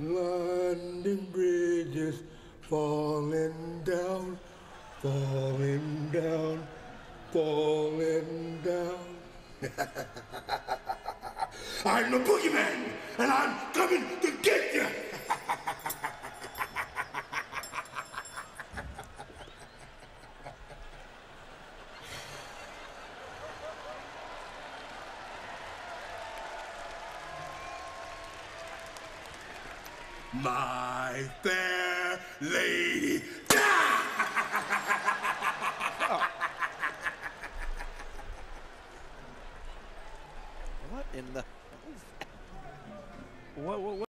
London Bridge is falling down, falling down, falling down. I'm the boogeyman, and I'm coming to get you. My fair lady. Oh. What in the... What?